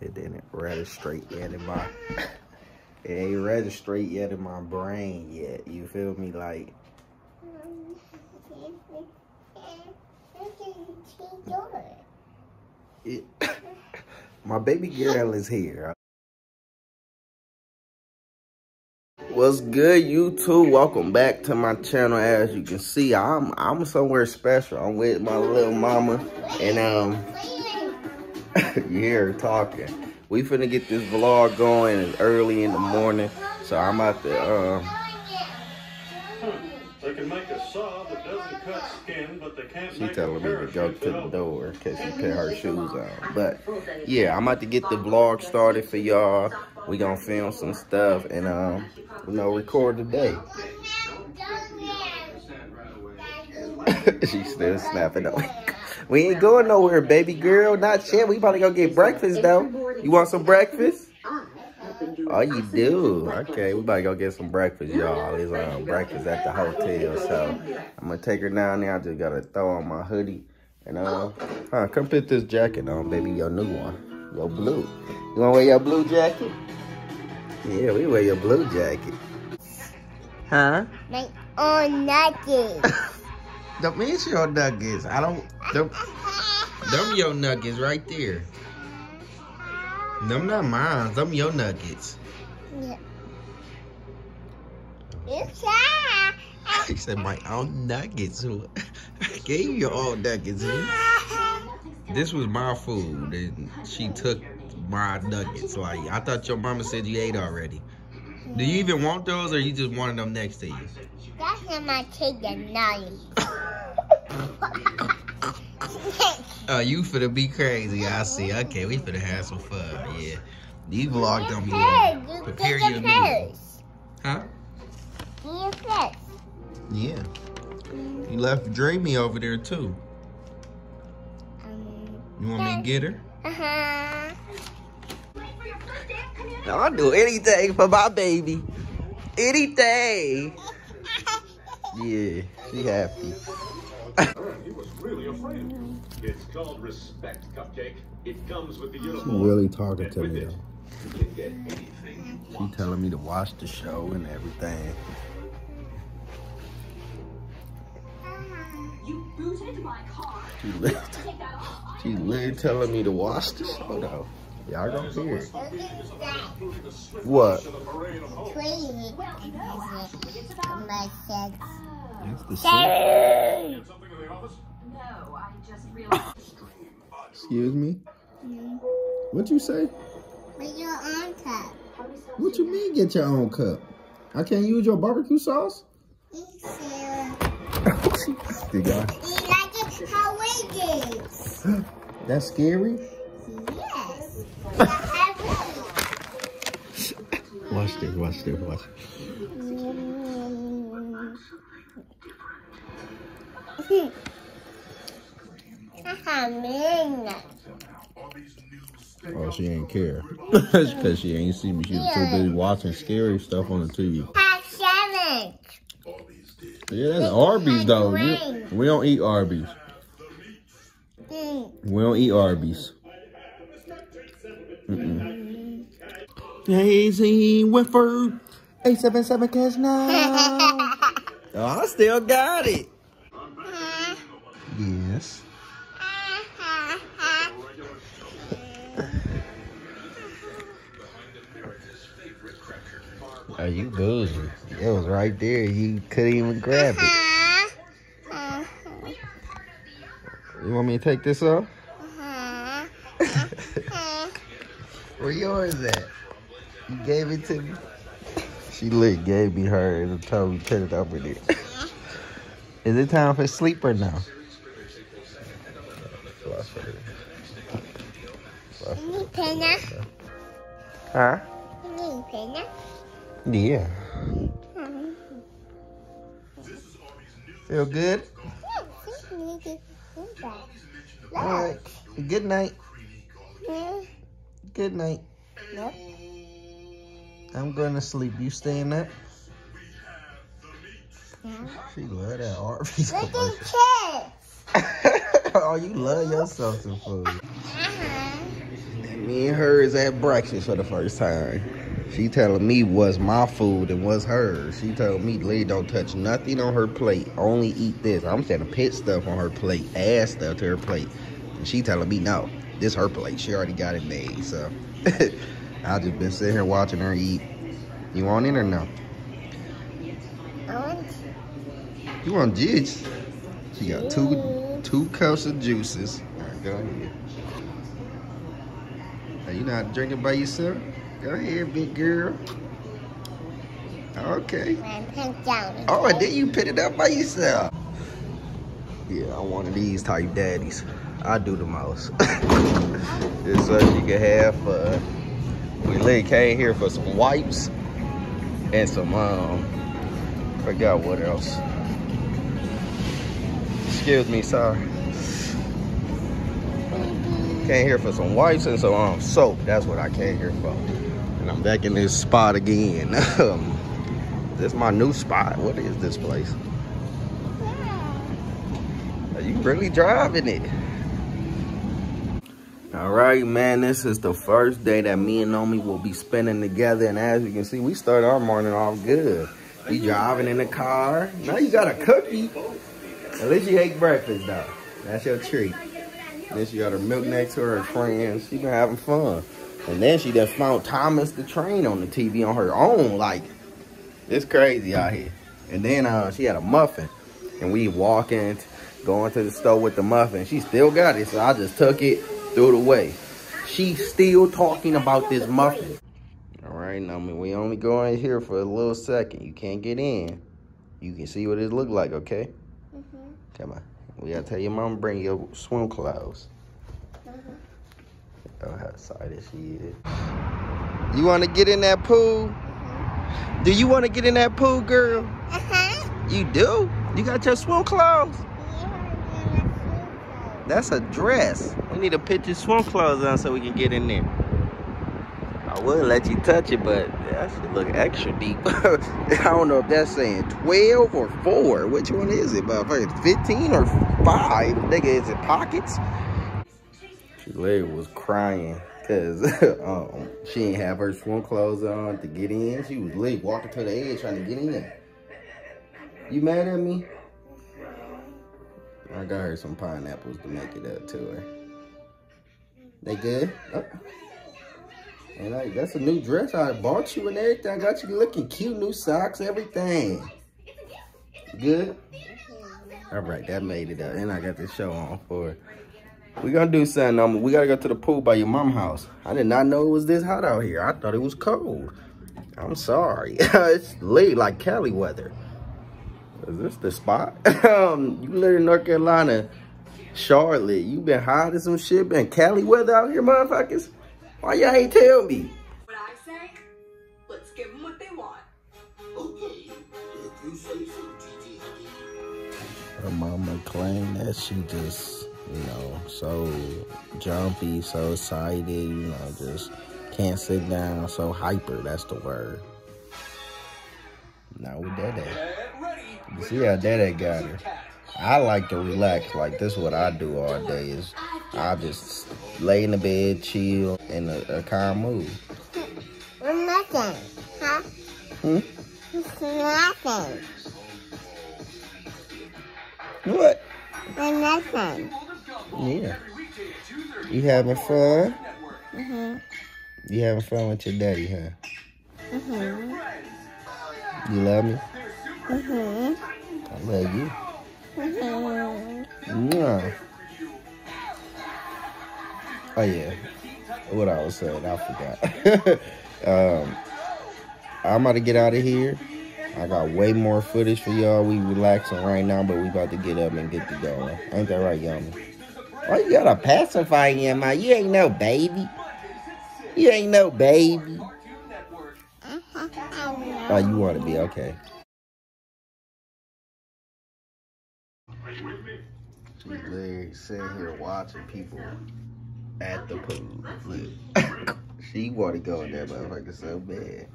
It didn't registrate yet in my... It ain't registrate yet in my brain yet. You feel me? Like... It, my baby girl is here. What's good, YouTube? Welcome back to my channel. As you can see, I'm somewhere special. I'm with my little mama, and you hear her talking. We finna get this vlog going. It's early in the morning, so I'm out to They can make a saw that doesn't cut skin, but they can't. She telling me to go to the door because she put her shoes on. But yeah, I'm about to get the vlog started for y'all. We gonna film some stuff and you know, record the day. She's still snapping up. We ain't going nowhere, baby girl. Not yet. We probably gonna get breakfast though. You want some breakfast? Oh, you do? Okay, we about to go get some breakfast, y'all. It's breakfast at the hotel, so I'm gonna take her down there. I just gotta throw on my hoodie, and come put this jacket on, baby. Your new one, your blue. You wanna wear your blue jacket? Yeah, we wear your blue jacket. Huh? My own nuggets. Don't mean your nuggets. I don't. Them your nuggets right there. Them not mine. Them your nuggets. Yeah. He said my own nuggets. I gave you all nuggets. This was my food, and she took my nuggets. Like, I thought your mama said you ate already. Do you even want those, or you just wanted them next to you? That's not my chicken nugget. Oh, you finna be crazy. I see. Okay, we finna have some fun. Yeah. These vlogs don't be long. Prepare your meals. Huh? Yeah. You left Dreamy over there, too. You want me to get her? Uh-huh. I'll do anything for my baby. Anything. Yeah, she happy. He was really afraid. It's called respect, Cupcake. It comes with the uniform. She's really talking to me, though. She's telling me to watch the show and everything. You booted my car. She literally telling me to watch the show, though. Y'all gonna hear it. What? That's the same. No, I just realized. Excuse me? Mm. What'd you say? Get your own cup. What you mean get your own cup? I can't use your barbecue sauce? Eat it. Like it how it is. That's scary? Yes. Watch this, watch this, watch this. Mm. Oh, she ain't care. Because she ain't see me. She was too busy watching scary stuff on the TV. Yeah, that's Arby's, though. We don't eat Arby's. Mm. We don't eat Arby's. Mm-mm. Daisy Whiffer. 877 cash now. Oh, I still got it. Yes. Are you bougie? It was right there. You couldn't even grab it. You want me to take this off? Where yours at? You gave it to me. She lit gave me hers and told me to put it over there. Is it time for sleep or no? Huh? Yeah. Feel good? Alright. Good night. Good night. I'm going to sleep. You staying up? She love that Arby's. Look at kids. Oh, you love yourself some food. Me and her is at breakfast for the first time. She telling me what's my food and what's hers. She told me, lady, don't touch nothing on her plate. Only eat this. I'm saying to pit stuff on her plate, add stuff to her plate. And she telling me, no, this her plate. She already got it made, so. I just been sitting here watching her eat. You want it or no? I want it. You want juice? She got two cups of juices. All right, go ahead. Now, you know how to drink it by yourself? Go ahead, big girl. Okay. Oh, and then you pit it up by yourself. Yeah, I'm one of these type daddies. I do the most. Just so she can have fun. We literally came here for some wipes and some, forgot what else. Excuse me, sorry. Came here for some wipes and some soap. That's what I came here for. And I'm back in this spot again. This is my new spot. What is this place? Are you really driving it? All right, man. This is the first day that me and Nyomie will be spending together. And as you can see, we started our morning off good. We driving in the car. Now you got a cookie. At least you ate breakfast, though. That's your treat. Then she got her milk next to her friends. She been having fun. And then she just found Thomas the Train on the TV on her own. Like, it's crazy out here. And then she had a muffin. And we walking, going to the store with the muffin. She still got it, so I just took it, threw it away. She's still talking about this muffin. All right, now, I mean, we only go in here for a little second. You can't get in. You can see what it look like, okay? Mm-hmm. Come on. We gotta tell your mom to bring your swim clothes. Mm-hmm. Oh, how excited she is. You wanna get in that pool? Mm-hmm. Do you wanna get in that pool, girl? Uh-huh. You do? You got your swim clothes? Yeah, that's a dress. We need to put your swim clothes on so we can get in there. I would let you touch it, but that should look extra deep. I don't know if that's saying 12 or 4. Which one is it? But 15 or 5? Nigga, is it pockets? She lady was crying because she didn't have her swim clothes on to get in. She was late walking to the edge trying to get in. You mad at me? I got her some pineapples to make it up to her. They good? Oh. And like, that's a new dress I bought you and everything. I got you looking cute, new socks, everything. Good? All right, that made it up. And I got this show on for it. We're going to do something. We got to go to the pool by your mom's house. I did not know it was this hot out here. I thought it was cold. I'm sorry. It's late, like Cali weather. Is this the spot? You live in North Carolina, Charlotte. You been hot as some shit. Been Cali weather out here, motherfuckers. Why y'all ain't tell me? What I say, let's give them what they want. Okay, if you say so, Gigi. Her mama claimed that she just, you know, so jumpy, so excited, you know, just can't sit down, so hyper, that's the word. Now with that at? You see how daddy got her. I like to relax, like this is what I do all day, is I just lay in the bed, chill, in a calm mood. It's nothing, huh? Hmm? It's nothing. What? It's nothing. Yeah. You having fun? Mm-hmm. You having fun with your daddy, huh? Mm-hmm. You love me? Mm-hmm. I love you. Mm-hmm. Yeah. Oh yeah, what I was saying, I forgot. I'm about to get out of here. I got way more footage for y'all. We relaxing right now, but we about to get up and get to going. Ain't that right, Nyomie? Why you gotta pacify him? You ain't no baby. You ain't no baby. Oh, you want to be okay. She's literally sitting here watching people at the pool. Look, she want to go in there, motherfucker, so bad.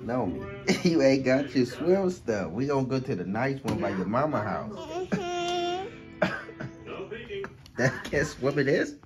Nyomie, you ain't got your swim stuff. We gonna go to the nice one by your mama house. That can't swim it is.